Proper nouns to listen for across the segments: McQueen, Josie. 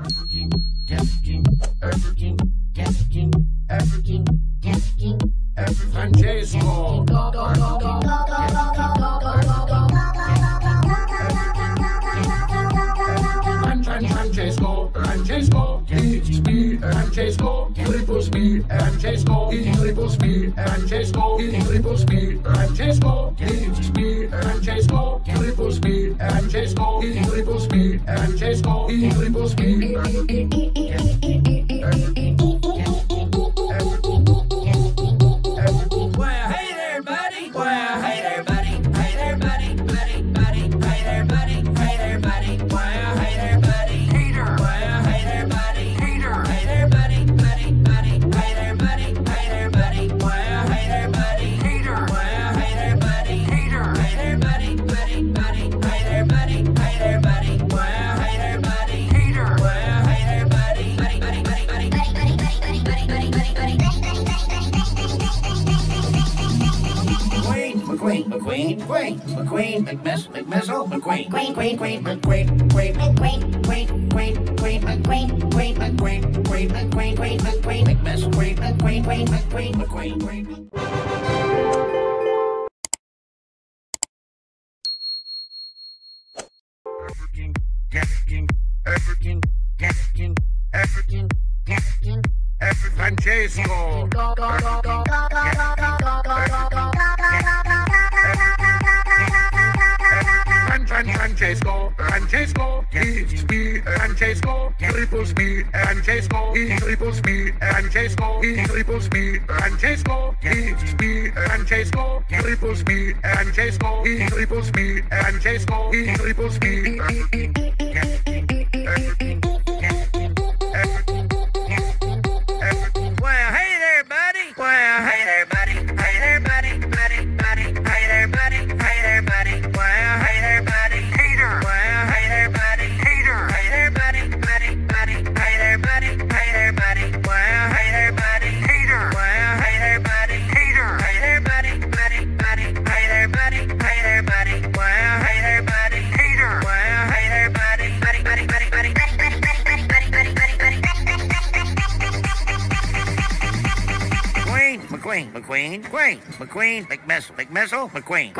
McQueen, McMissile, McQueen, Queen, McQueen. McQueen, McMissile, McQueen.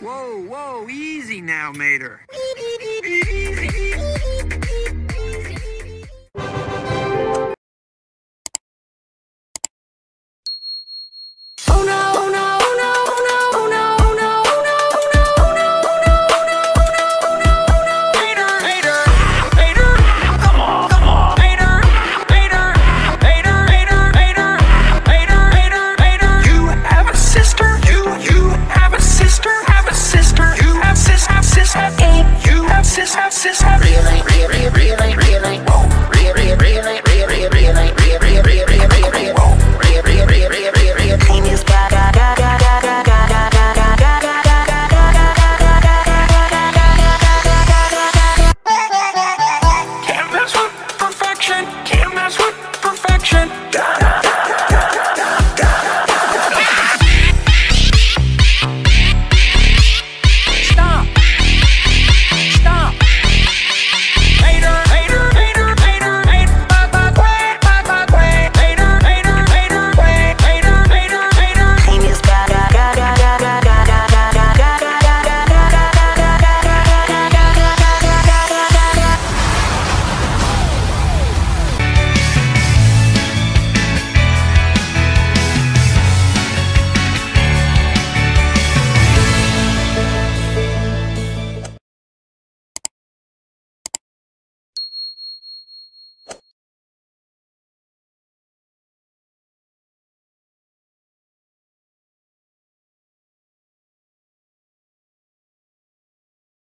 Queen, Whoa, easy now, Mater. Have sister.